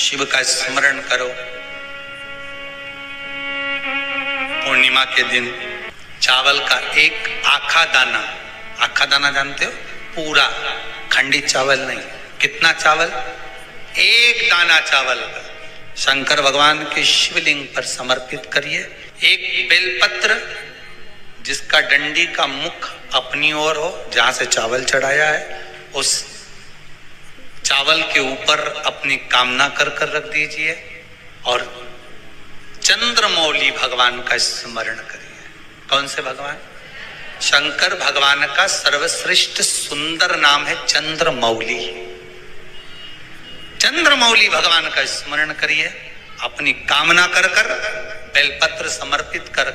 शिव का स्मरण करो। पूर्णिमा के दिन चावल का एक आखा दाना जानते हो, पूरा खंडित चावल नहीं, कितना चावल, एक दाना चावल का शंकर भगवान के शिवलिंग पर समर्पित करिए। एक बेलपत्र जिसका डंडी का मुख अपनी ओर हो, जहां से चावल चढ़ाया है उस चावल के ऊपर अपनी कामना कर रख दीजिए और चंद्रमौली भगवान का स्मरण करिए। कौन से भगवान? शंकर भगवान का सर्वश्रेष्ठ सुंदर नाम है चंद्रमौली। चंद्रमौली भगवान का स्मरण करिए, अपनी कामना कर बेलपत्र समर्पित कर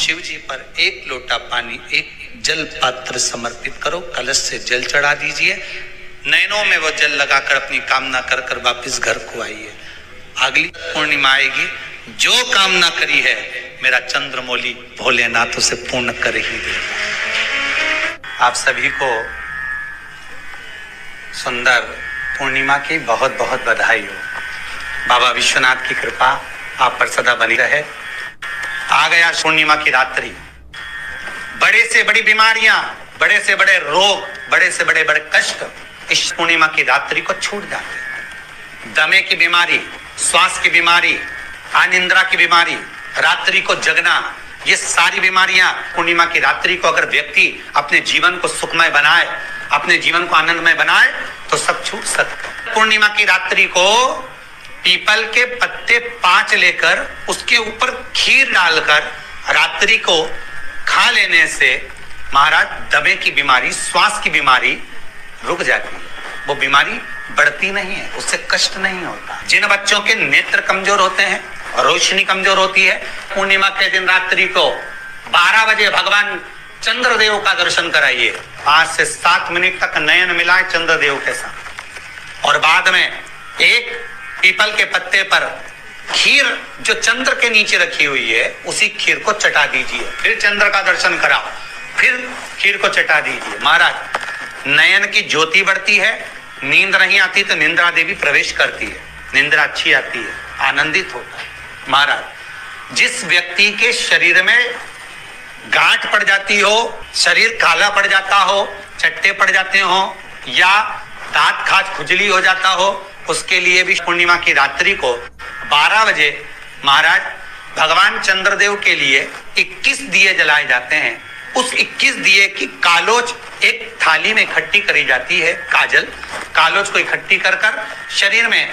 शिव जी पर एक लोटा पानी, एक जल पात्र समर्पित करो, कलश से जल चढ़ा दीजिए, नैनों में वो जल लगाकर अपनी कामना कर वापस घर को आइए। अगली पूर्णिमा आएगी, जो कामना करी है मेरा चंद्रमौली भोलेनाथ उसे पूर्ण कर ही देगा। आप सभी को सुंदर पूर्णिमा की बहुत बहुत बधाई हो। बाबा विश्वनाथ की कृपा आप पर सदा बनी रहे। आ गया पूर्णिमा की रात्रि, बड़े से बड़ी बीमारियां, बड़े से बड़े रोग, बड़े से बड़े कष्ट इस पूर्णिमा की रात्रि को छूट जाते। दमे की बीमारी, श्वास की बीमारी, अनिद्रा की बीमारी, रात्रि को जगना, ये सारी बीमारियां पूर्णिमा की रात्रि को अगर व्यक्ति अपने जीवन को सुखमय बनाए, अपने जीवन को आनंदमय बनाए तो सब छूट सकता। पूर्णिमा की रात्रि को पीपल के पत्ते 5 लेकर उसके ऊपर खीर डालकर रात्रि को खा लेने से महाराज दमे की बीमारी, श्वास की बीमारी रुक जाती है, वो बीमारी बढ़ती नहीं है, उससे कष्ट नहीं होता। जिन बच्चों के नेत्र कमजोर होते हैं और रोशनी कमजोर होती है, पूर्णिमा के दिन रात्रि को 12 बजे भगवान चंद्रदेव का दर्शन कराइए। 5 से 7 मिनट तक नयन मिलाए चंद्रदेव के साथ और बाद में एक पीपल के पत्ते पर खीर जो चंद्र के नीचे रखी हुई है उसी खीर को चटा दीजिए, फिर चंद्र का दर्शन कराओ, फिर खीर को चटा दीजिए। महाराज नयन की ज्योति बढ़ती है, नींद नहीं आती तो निंद्रा देवी प्रवेश करती है, निंद्रा अच्छी आती है, आनंदित होता है। महाराज जिस व्यक्ति के शरीर में गांठ पड़ जाती हो, शरीर काला पड़ जाता हो, चट्टे पड़ जाते हो या दांत खाज खुजली हो जाता हो, उसके लिए भी पूर्णिमा की रात्रि को 12 बजे महाराज भगवान चंद्रदेव के लिए 21 दिए जलाए जाते हैं। उस 21 दिए की कालोज एक थाली में इकट्ठी करी जाती है, काजल कालोज को इकट्ठी कर शरीर में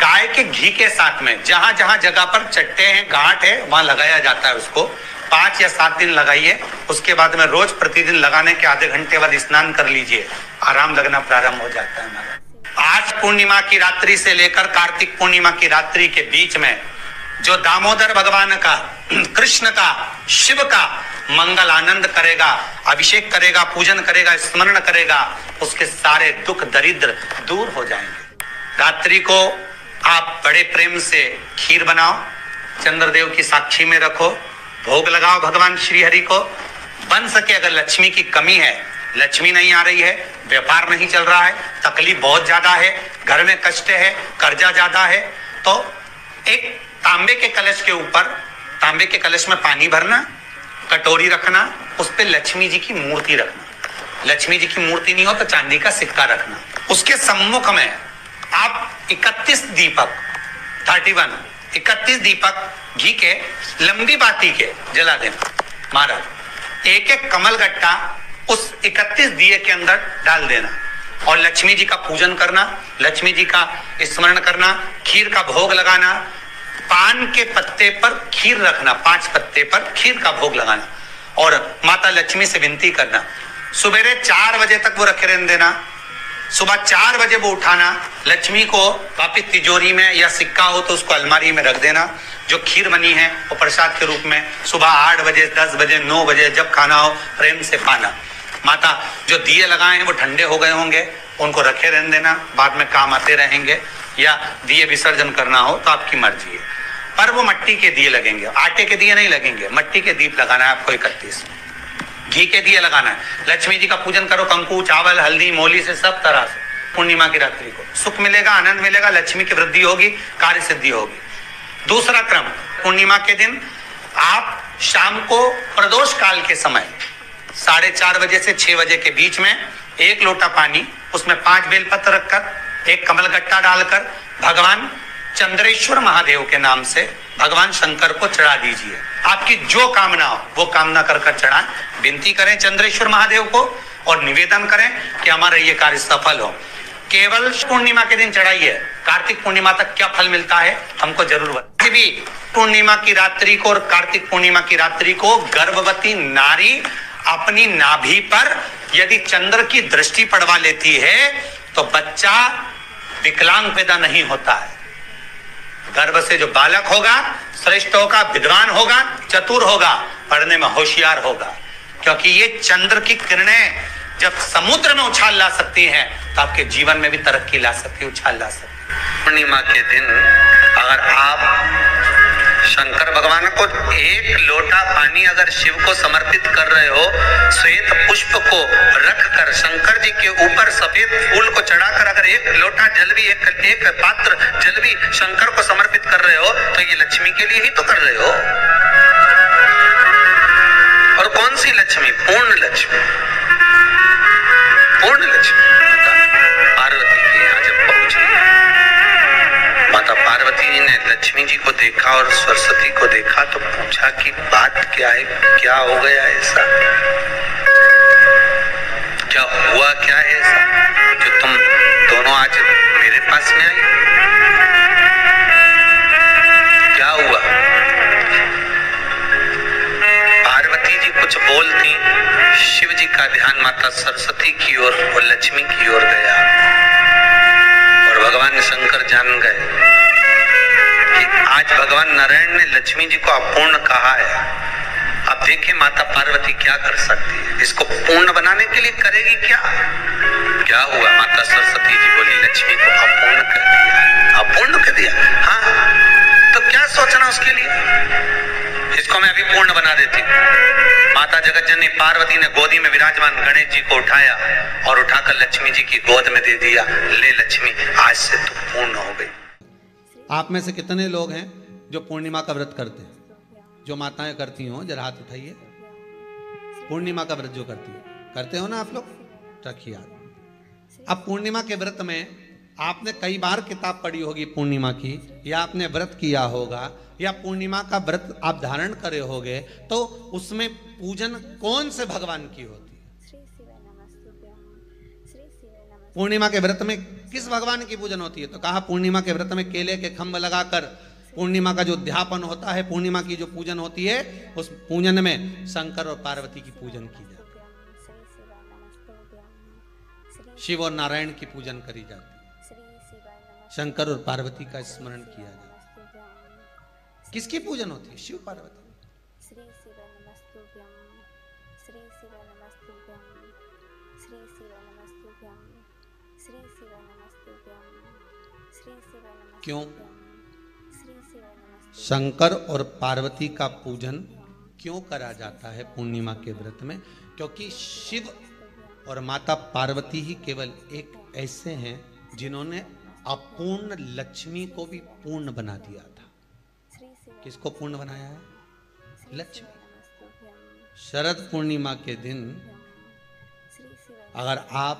गाय के घी के साथ में जहां जहां जगह पर चट्टे हैं, गांठ है, वहां लगाया जाता है। उसको 5 या 7 दिन लगाइए, उसके बाद में रोज प्रतिदिन लगाने के आधे घंटे बाद स्नान कर लीजिए, आराम लगना प्रारंभ हो जाता है। आज पूर्णिमा की रात्रि से लेकर कार्तिक पूर्णिमा की रात्रि के बीच में जो दामोदर भगवान का, कृष्ण का, शिव का मंगल आनंद करेगा, अभिषेक करेगा, पूजन करेगा, स्मरण करेगा, उसके सारे दुख दरिद्र दूर हो जाएंगे। रात्रि को आप बड़े प्रेम से खीर बनाओ, चंद्रदेव की साक्षी में रखो, भोग लगाओ भगवान श्री हरि को। बन सके अगर लक्ष्मी की कमी है, लक्ष्मी नहीं आ रही है, व्यापार नहीं चल रहा है, तकलीफ बहुत ज्यादा है, घर में कष्ट है, कर्जा ज्यादा है, तो एक तांबे के कलश के ऊपर, तांबे के कलश में पानी भरना, कटोरी रखना, उस पे लक्ष्मी जी की मूर्ति रखना, लक्ष्मी जी की मूर्ति नहीं हो तो चांदी का सिक्का रखना। उसके सम्मुख में आप 31 दीपक घी के लंबी बाती के जला देना। महाराज एक एक कमल गट्टा उस 31 दिए के अंदर डाल देना और लक्ष्मी जी का पूजन करना, लक्ष्मी जी का स्मरण करना, खीर का भोग लगाना, पान के पत्ते पर खीर रखना, 5 पत्ते पर खीर का भोग लगाना और माता लक्ष्मी से विनती करना। सुबेरे 4 बजे तक वो रखे रहने देना, सुबह 4 बजे वो उठाना, लक्ष्मी को वापिस तिजोरी में या सिक्का हो तो उसको अलमारी में रख देना। जो खीर बनी है वो प्रसाद के रूप में सुबह 8 बजे, 10 बजे, 9 बजे जब खाना हो प्रेम से खाना। माता जो दिए लगाए हैं वो ठंडे हो गए होंगे, उनको रखे रहने देना, बाद में काम आते रहेंगे, या दिए विसर्जन करना हो तो आपकी मर्जी है, पर वो मट्टी के दिए लगेंगे, आटे के दिए नहीं लगेंगे, मट्टी के दीप लगाना है आपको। 31 घी के दिए लगाना है, लक्ष्मी जी का पूजन करो, कंकु, चावल, हल्दी, मोली से सब तरह से पूर्णिमा की रात्रि को सुख मिलेगा, आनंद मिलेगा, लक्ष्मी की वृद्धि होगी, कार्य सिद्धि होगी। दूसरा क्रम, पूर्णिमा के दिन आप शाम को प्रदोष काल के समय 4:30 बजे से 6 बजे के बीच में 1 लोटा पानी, उसमें 5 बेलपत्र रखकर, 1 कमल गट्टा डालकर भगवान चंद्रेश्वर महादेव के नाम से भगवान शंकर को चढ़ा दीजिए। आपकी जो कामना हो वो कामना कर कर चढ़ाएं, विनती करें चंद्रेश्वर महादेव को और निवेदन करें कि हमारा ये कार्य सफल हो। केवल पूर्णिमा के दिन चढ़ाइए, कार्तिक पूर्णिमा तक क्या फल मिलता है हमको जरूर बताइए। भी पूर्णिमा की रात्रि को और कार्तिक पूर्णिमा की रात्रि को गर्भवती नारी अपनी नाभि पर यदि चंद्र की दृष्टि पड़वा लेती है तो बच्चा विकलांग पैदा नहीं होता है। गर्भ से जो बालक होगा श्रेष्ठ होगा, विद्वान होगा, चतुर होगा, पढ़ने में होशियार होगा, क्योंकि ये चंद्र की किरणें जब समुद्र में उछाल ला सकती हैं तो आपके जीवन में भी तरक्की ला सकती है, उछाल ला सकती है। पूर्णिमा के दिन अगर आप शंकर भगवान को 1 लोटा पानी अगर शिव को समर्पित कर रहे हो, श्वेत पुष्प को रखकर शंकर जी के ऊपर सफेद फूल को चढ़ाकर अगर 1 लोटा जल भी, एक पात्र जल भी शंकर को समर्पित कर रहे हो तो ये लक्ष्मी के लिए ही तो कर रहे हो। और कौन सी लक्ष्मी? पूर्ण लक्ष्मी, पूर्ण लक्ष्मी पार्वती जी यहाँ जब पहुंची, माता पार्वती जी ने लक्ष्मी जी को देखा और सरस्वती को देखा तो पूछा कि बात क्या है, क्या हो गया ऐसा, क्या हुआ, क्या है ऐसा जो तुम दोनों आज मेरे पास में आई, क्या हुआ? पार्वती जी कुछ बोलती, शिव जी का ध्यान माता सरस्वती की ओर और लक्ष्मी की ओर गया और भगवान शंकर जान गए कि आज भगवान नारायण ने लक्ष्मी जी को अपूर्ण कहा है। अब देखिए माता पार्वती क्या कर सकती है, इसको पूर्ण बनाने के लिए करेगी क्या। क्या हुआ? माता सरस्वती जी बोली लक्ष्मी को अपूर्ण कर दिया, अपूर्ण कर दिया। हाँ, तो क्या सोचना उसके लिए, इसको मैं अभी पूर्ण बना देती हूँ। माता जगत जननी पार्वती ने गोदी में विराजमान गणेश जी को उठाया और उठाकर लक्ष्मी जी की गोद में दे दिया। ले लक्ष्मी, आज से तू पूर्ण हो गई। आप में से कितने लोग हैं जो पूर्णिमा का व्रत करते हैं? जो माताएं करती हो जरा हाथ उठाइए। पूर्णिमा का व्रत जो करती है, करते हो ना आप लोग, रखिए हाथ। अब पूर्णिमा के व्रत में आपने कई बार किताब पढ़ी होगी पूर्णिमा की, या आपने व्रत किया होगा, या पूर्णिमा का व्रत आप धारण करे होगे, तो उसमें पूजन कौन से भगवान की होती है? पूर्णिमा के व्रत में किस भगवान की पूजन होती है? तो कहा पूर्णिमा के व्रत में केले के खम्भ लगाकर पूर्णिमा का जो ध्यापन होता है, पूर्णिमा की जो पूजन होती है, उस पूजन में शंकर और पार्वती की पूजन की जाती है, शिव और नारायण की पूजन करी जाती है, शंकर और पार्वती का स्मरण किया जाए। किसकी पूजन होती है? शिव पार्वती। क्यों? शंकर और पार्वती का पूजन क्यों करा जाता है पूर्णिमा के व्रत में? क्योंकि शिव और माता पार्वती ही केवल एक ऐसे हैं जिन्होंने अपूर्ण लक्ष्मी को भी पूर्ण बना दिया था। किसको पूर्ण बनाया है? लक्ष्मी। शरद पूर्णिमा के दिन अगर आप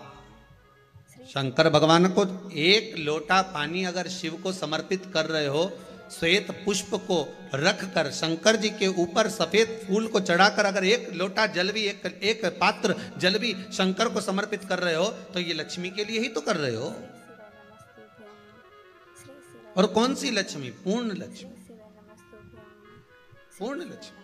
शंकर भगवान को 1 लोटा पानी अगर शिव को समर्पित कर रहे हो, श्वेत पुष्प को रखकर शंकर जी के ऊपर सफेद फूल को चढ़ाकर अगर 1 लोटा जल भी, एक पात्र जल भी शंकर को समर्पित कर रहे हो तो ये लक्ष्मी के लिए ही तो कर रहे हो। और कौन सी लक्ष्मी? पूर्ण लक्ष्मी, पूर्ण लक्ष्मी।